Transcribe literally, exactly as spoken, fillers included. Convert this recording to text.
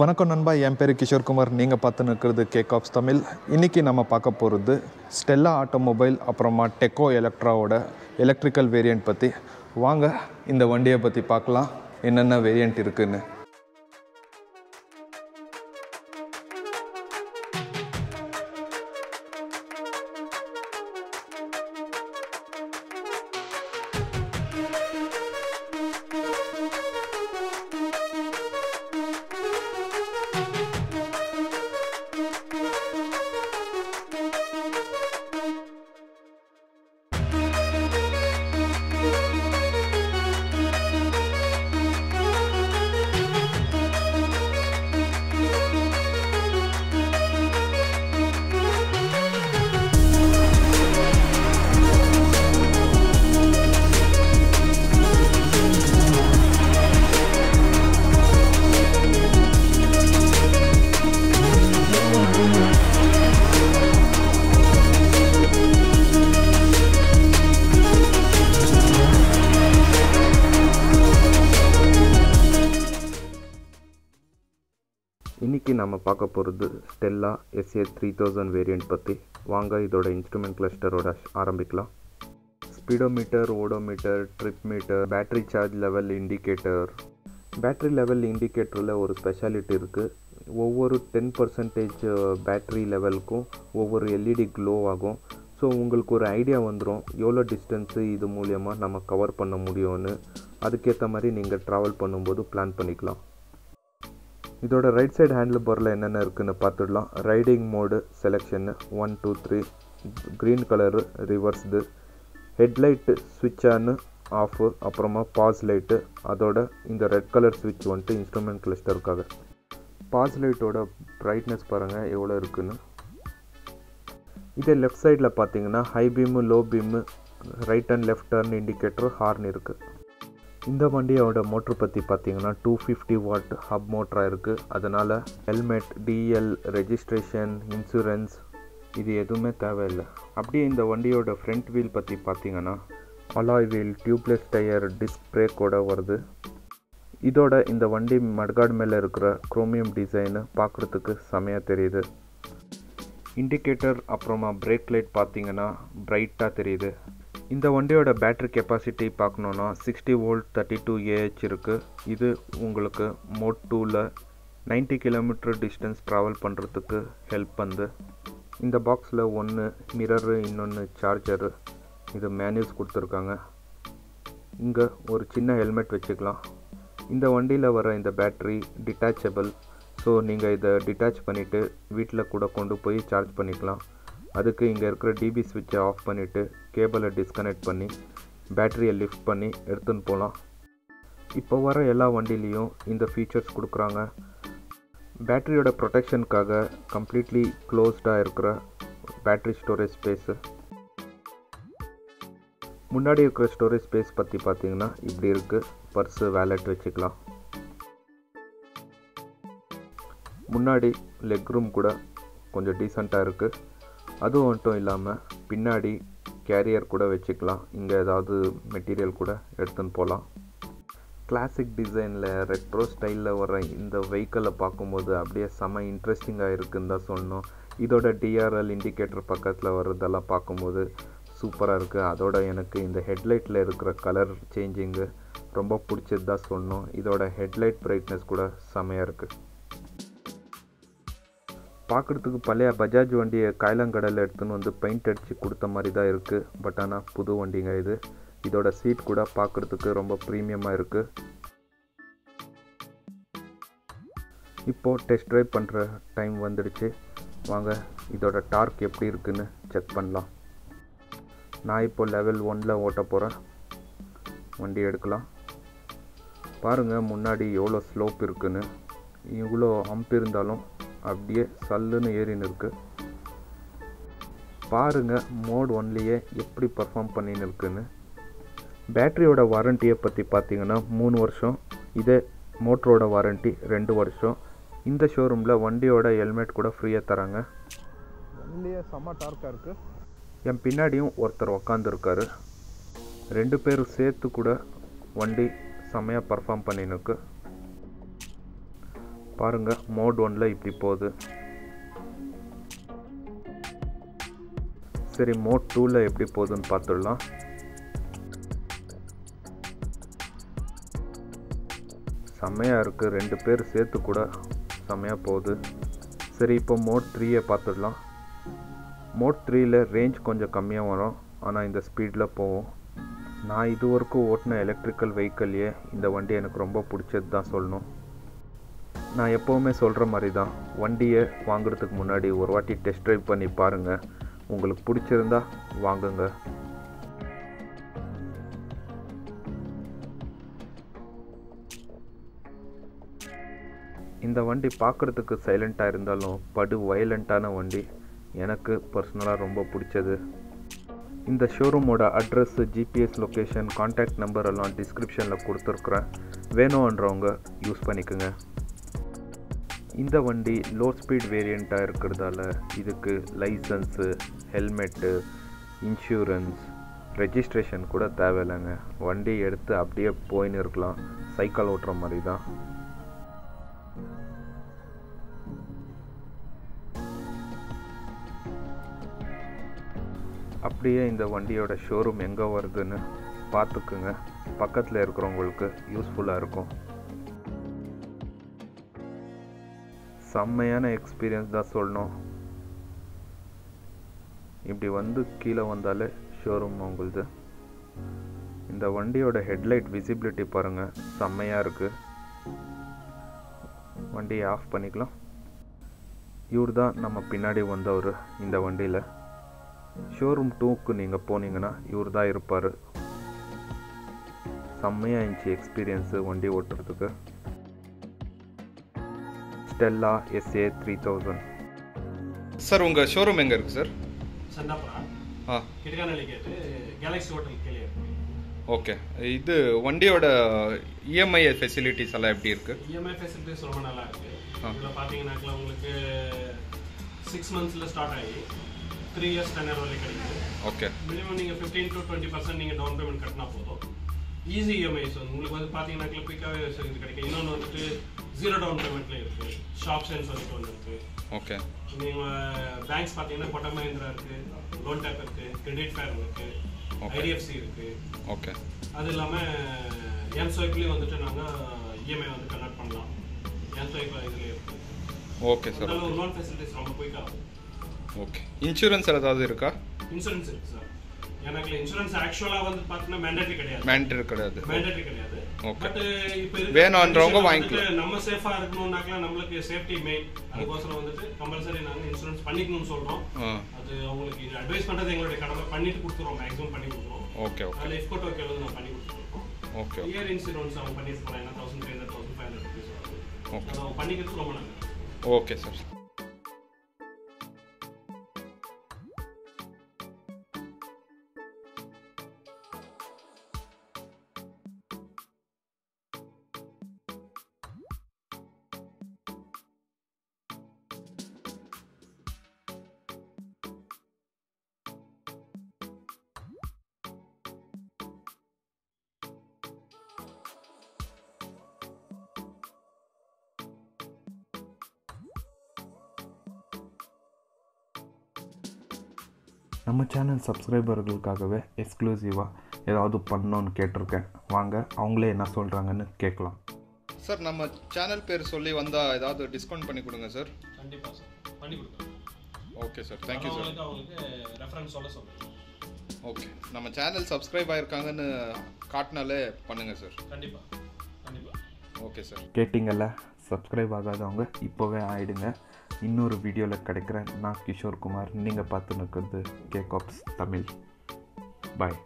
வணக்கம் நண்பா, என் பேர் கிஷோர்குமார். நீங்கள் பார்த்துன்னு கேகாப்ஸ் தமிழ். இன்றைக்கி நம்ம பார்க்க போகிறது ஸ்டெல்லா ஆட்டோமொபைல் அப்புறமா டெக்கோ எலக்ட்ராவோட எலக்ட்ரிக்கல் வேரியண்ட் பற்றி. வாங்க இந்த வண்டியை பற்றி பார்க்கலாம், என்னென்ன வேரியண்ட் இருக்குதுன்னு. இன்றைக்கி நம்ம பார்க்க போகிறது Stella SA three thousand variant பற்றி. வாங்க இதோட இன்ஸ்ட்ருமெண்ட் கிளஸ்டரோட ஆரம்பிக்கலாம். Speedometer, odometer, trip meter, battery charge level indicator. Battery level இண்டிகேட்டரில் ஒரு ஸ்பெஷாலிட்டி இருக்குது. ஒவ்வொரு டென் பர்சன்டேஜ் பேட்ரி லெவலுக்கும் ஒவ்வொரு எல்இடி க்ளோ ஆகும். ஸோ உங்களுக்கு ஒரு ஐடியா வந்துடும் எவ்வளோ டிஸ்டன்ஸு இது மூலயமா நம்ம கவர் பண்ண முடியும்னு. அதுக்கேற்ற மாதிரி நீங்கள் ட்ராவல் பண்ணும்போது பிளான் பண்ணிக்கலாம். இதோட ரைட் சைடு ஹேண்டில் பாரில் என்னென்ன இருக்குதுன்னு பார்த்துடலாம். ரைடிங் மோடு செலெக்ஷன்னு one two three green colour ரிவர்ஸ்து. ஹெட்லைட்டு ஸ்விட்ச் ஆன்னு ஆஃபு, அப்புறமா பாஸ் லைட்டு, அதோட இந்த ரெட் கலர் ஸ்விட்ச் வந்துட்டு இன்ஸ்ட்ருமெண்ட் கிளஸ்டருக்காக. பாஸ் லைட்டோட ப்ரைட்னஸ் பாருங்கள் எவ்வளோ இருக்குதுன்னு. இதே லெஃப்ட் சைடில் பார்த்தீங்கன்னா high beam, low beam, right and left turn indicator, horn இருக்குது. இந்த வண்டியோட மோட்ரு பற்றி பார்த்தீங்கன்னா டூ ஃபிஃப்டி வாட் ஹப் மோட்டராக இருக்குது. அதனால் ஹெல்மெட், டிஎல், ரெஜிஸ்ட்ரேஷன், இன்சூரன்ஸ் இது எதுவுமே தேவையில்லை. அப்படியே இந்த வண்டியோட ஃப்ரண்ட் வீல் பற்றி பார்த்தீங்கன்னா alloy wheel, tubeless tyre, disc பிரேக்கோடு வருது. இதோட இந்த வண்டி மட்கார்டு மேலே இருக்கிற குரோமியம் டிசைனு பார்க்குறதுக்கு செமையாக தெரியுது. இண்டிகேட்டர் அப்புறமா பிரேக் லைட் பார்த்தீங்கன்னா பிரைட்டாக தெரியுது. இந்த வண்டியோட பேட்ரி கெப்பாசிட்டி பார்க்கணுன்னா sixty volt thirty two AH இருக்குது. இது உங்களுக்கு மோட் டூவில் நைன்ட்டி கிலோமீட்டர் டிஸ்டன்ஸ் ட்ராவல் பண்ணுறதுக்கு ஹெல்ப் பண்ணுது. இந்த பாக்ஸில் ஒன்று மிரரு, இன்னொன்று சார்ஜரு. இது மேனுவல்ஸ் கொடுத்துருக்காங்க. இங்கே ஒரு சின்ன ஹெல்மெட் வச்சுக்கலாம். இந்த வண்டியில் வர இந்த பேட்ரி டிட்டாச்சபிள். ஸோ நீங்கள் இதை டிட்டாச் பண்ணிவிட்டு வீட்டில் கூட கொண்டு போய் சார்ஜ் பண்ணிக்கலாம். அதுக்கு இங்கே இருக்கிற டிபி ஸ்விட்சை ஆஃப் பண்ணிவிட்டு கேபிளை டிஸ்கனெக்ட் பண்ணி பேட்டரியை லிஃப்ட் பண்ணி எடுத்துன்னு போகலாம். இப்போ வர எல்லா வண்டிலையும் இந்த ஃபீச்சர்ஸ் கொடுக்குறாங்க. பேட்டரியோட ப்ரொடெக்ஷனுக்காக கம்ப்ளீட்லி க்ளோஸ்டாக இருக்கிற பேட்ரி ஸ்டோரேஜ் ஸ்பேஸு. முன்னாடி இருக்கிற ஸ்டோரேஜ் ஸ்பேஸ் பற்றி பார்த்திங்கன்னா இப்படி இருக்குது. பர்ஸு, வேலட் வச்சுக்கலாம். முன்னாடி லெக் ரூம் கூட கொஞ்சம் டீசெண்டாக இருக்குது. அதுவும் மட்டும் இல்லாமல் பின்னாடி கேரியர் கூட வச்சுக்கலாம். இங்கே ஏதாவது மெட்டீரியல் கூட எடுத்துன்னு போகலாம். கிளாசிக் டிசைனில் ரெட்ரோ ஸ்டைலில் வர இந்த வெஹிக்கிளை பார்க்கும்போது அப்படியே செம இன்ட்ரெஸ்டிங்காக இருக்குதுன்னு தான் சொன்னோம். இதோட டிஆர்எல் இண்டிகேட்டர் பக்கத்தில் வர்றதெல்லாம் பார்க்கும்போது சூப்பராக இருக்குது. அதோட எனக்கு இந்த ஹெட்லைட்டில் இருக்கிற கலர் சேஞ்சிங்கு ரொம்ப பிடிச்சது தான் சொன்னோம். இதோட ஹெட்லைட் பிரைட்னஸ் கூட செமையாக இருக்குது. பார்க்குறதுக்கு பழைய பஜாஜ் வண்டியை காயலங்கடையில் எடுத்துன்னு வந்து பெயிண்ட் அடித்து கொடுத்த மாதிரி தான் இருக்குது. பட் ஆனால் புது வண்டிங்க இது. இதோட சீட் கூட பார்க்குறதுக்கு ரொம்ப ப்ரீமியமாக இருக்குது. இப்போது டெஸ்ட் ட்ரைவ் பண்ணுற டைம் வந்துடுச்சு. வாங்க இதோட டார்க் எப்படி இருக்குதுன்னு செக் பண்ணலாம். நான் இப்போ லெவல் ஒன்னில் ஓட்ட போகிறேன். வண்டி எடுக்கலாம். பாருங்கள் முன்னாடி எவ்வளோ ஸ்லோப் இருக்குதுன்னு. இவ்வளோ ஹம்ப் இருந்தாலும் அப்படியே சல்லுன்னு ஏறின்னு இருக்குது. பாருங்கள் மோட் ஒன்லேயே எப்படி பர்ஃபார்ம் பண்ணின்னு இருக்குதுன்னு. பேட்டரியோட வாரண்டியை பற்றி பார்த்திங்கன்னா மூணு வருஷம். இதே மோட்டரோட வாரண்டி ரெண்டு வருஷம். இந்த ஷோரூமில் வண்டியோட ஹெல்மெட் கூட ஃப்ரீயாக தராங்க. ஒன்லேயே செம்ம டார்க்காக இருக்குது. என் பின்னாடியும் ஒருத்தர் உக்காந்துருக்காரு. ரெண்டு பேரும் சேர்த்து கூட வண்டி செம்மையாக பர்ஃபார்ம் பண்ணின்னு இருக்குது. பாருங்க மோட் ஒன்ல இப்படி போகுது. சரி மோட் டூல எப்படி போகுதுன்னு பார்த்துடலாம். செம்மையாக இருக்குது, ரெண்டு பேர் சேர்த்து கூட செம்மையாக போகுது. சரி இப்போ மோட் த்ரீயை பார்த்துடலாம். மோட் த்ரீயில் ரேஞ்ச் கொஞ்சம் கம்மியாக வரும், ஆனால் இந்த ஸ்பீடில் போகும். நான் இது வரைக்கும் ஓட்டின எலக்ட்ரிக்கல் வெஹிக்கல்லையே இந்த வண்டி எனக்கு ரொம்ப பிடிச்சது தான் சொல்லணும். நான் எப்போவுமே சொல்கிற மாதிரி தான், வண்டியை வாங்குறதுக்கு முன்னாடி ஒரு வாட்டி டெஸ்ட் ட்ரைவ் பண்ணி பாருங்கள், உங்களுக்கு பிடிச்சிருந்தா வாங்குங்க. இந்த வண்டி பார்க்குறதுக்கு சைலண்ட்டாக இருந்தாலும் படு வயலண்ட்டான வண்டி, எனக்கு பர்சனலாக ரொம்ப பிடிச்சது. இந்த ஷோரூமோட address, GPS location, contact number எல்லாம் டிஸ்கிரிப்ஷனில் கொடுத்துருக்குறேன், வேணும்ன்றவங்க யூஸ் பண்ணிக்கோங்க. இந்த வண்டி லோ ஸ்பீட் வேரியண்ட்டாக இருக்கிறதால இதுக்கு லைசன்ஸு, ஹெல்மெட்டு, இன்சூரன்ஸ், ரெஜிஸ்ட்ரேஷன் கூட தேவையில்லைங்க. வண்டி எடுத்து அப்படியே போயின்னு இருக்கலாம், சைக்கிள் ஓட்டுற மாதிரி தான். அப்படியே இந்த வண்டியோட ஷோரூம் எங்கே வருதுன்னு பார்த்துக்குங்க, பக்கத்தில் இருக்கிறவங்களுக்கு யூஸ்ஃபுல்லாக இருக்கும். செம்மையான எக்ஸ்பீரியன்ஸ் தான் சொல்லணும். இப்படி வந்து கீழே வந்தாலே ஷோரூம் அவங்களுது. இந்த வண்டியோட ஹெட்லைட் விசிபிலிட்டி பாருங்கள், செம்மையாக இருக்குது. வண்டியை ஆஃப் பண்ணிக்கலாம். இவர் தான் நம்ம பின்னாடி வந்தவர். இந்த வண்டியில் ஷோரூம் டூக்கு நீங்கள் போனீங்கன்னா இவர் தான் இருப்பார். செம்மையாக இருந்துச்சு எக்ஸ்பீரியன்ஸு வண்டி ஓட்டுறதுக்கு. Stella SA three thousand. Sir உங்கள் ஷோரூம் எங்கே இருக்குது சார்? ஆ, கேலக்ஸி ஹோட்டல். ஓகே, இது வண்டியோட இஎம்ஐ ஃபெசிலிட்டிஸ் எல்லாம் எப்படி இருக்குது? இஎம்ஐ ஃபெசிலிட்டிஸ் ரொம்ப நல்லா இருக்குது. இதில் பார்த்தீங்கன்னாக்கா உங்களுக்கு சிக்ஸ் மந்த்ஸில் ஸ்டார்ட் ஆகி த்ரீ இயர்ஸ் டென்னர் வரைக்கும் கிடைக்குது. ஓகே, மினிமம் நீங்கள் ஃபிஃப்டீன் டு டுவெண்ட்டி பர்சன்ட் நீங்கள் டவுன் பேமெண்ட் கட்டினா போதும். ஈஸி இஎம்ஐஸ் வந்து உங்களுக்கு வந்து பார்த்தீங்கன்னாக்கா குயிக்காகவே கிடைக்கும். இன்னொன்று வந்துட்டு ஜீரோ டவுன் பேமெண்ட்டில் இருக்குது. ஷாப் சென்ஸ் வந்துட்டு வந்துருக்கு. ஓகே, நீங்கள் பேங்க்ஸ் பார்த்தீங்கன்னா கோட்டக் மஹிந்திரா இருக்குது, லோன் டேப் இருக்குது, கிரெடிட் ஃபேர் இருக்குது, ஐடிஎஃப்சி இருக்குது. ஓகே, அது இல்லாமல் என் ஸ்வைப்லேயும் வந்துட்டு நாங்கள் இஎம்ஐ வந்து கன்வெர்ட் பண்ணலாம். என் ஸ்வைப் இதுலேயே இருக்குது. ஓகே சார், லோன் ஃபெசிலிட்டிஸ் ரொம்ப குயிக்காகும். ஓகே, இன்சூரன்ஸ் ஏதாவது இருக்கா? இன்சூரன்ஸ் இருக்கு சார். எனக்கு இன்சூரன்ஸ் ஆக்சுவலா வந்து பார்த்தா மேண்டேட்டரி கிடையாது. மேண்டேட்டரி கிடையாது. மேண்டேட்டரி கிடையாது. ஓகே, பட் இப்போ வேணும்ன்றவங்க வாங்கிக்கலாம். நம்ம சேஃபா இருக்கணும்னாக்கல நமக்கு சேஃப்டி மெயின். அதுக்கோசரம் வந்துட்டு கம்பல்சரி நாங்க இன்சூரன்ஸ் பண்ணிக்கணும்னு சொல்றோம். அது உங்களுக்கு அட்வைஸ் பண்றது எங்களுடைய கடமை, பண்ணிட்டு கொடுத்துறோம். மேக்ஸிமம் பண்ணி கொடுத்துறோம். Okay okay, life code okay வந்து நான் பண்ணி கொடுத்துறோம். ஓகே, இயர் இன்சூரன்ஸ் அவங்க பண்ணி கொடுப்பாங்க. one thousand three hundred one thousand five hundred ரூபாய். ஓகே, நான் பண்ணி கொடுத்துறோம் நாங்க. Okay sir. நம்ம சேனல் சப்ஸ்கிரைபர்களுக்காகவே எக்ஸ்க்ளூசிவாக ஏதாவது பண்ணோன்னு கேட்டிருக்கேன். வாங்க அவங்களே என்ன சொல்கிறாங்கன்னு கேட்கலாம். சார் நம்ம சேனல் பேர் சொல்லி வந்தால் ஏதாவது டிஸ்கவுண்ட் பண்ணி கொடுங்க சார். கண்டிப்பாக சார், பண்ணி கொடுக்குறோம். Okay sir, thank you sir. அவங்களுக்கு ரெஃபரன்ஸ் சொல்ல சொல்லுங்கள். ஓகே, நம்ம சேனல் சப்ஸ்கிரைப் ஆகிருக்காங்கன்னு காட்டினாலே பண்ணுங்கள் சார். கண்டிப்பாக கண்டிப்பாக. ஓகே சார், கேட்டிங்கல்ல, சப்ஸ்கிரைப் ஆகாதவங்க இப்போவே ஆகிடுங்க. இன்னொரு வீடியோவில் கிடைக்கிறேன். நான் கிஷோர் குமார், நீங்கள் பார்த்துன்னு இருக்கிறது கேகாப்ஸ் தமிழ். பாய்.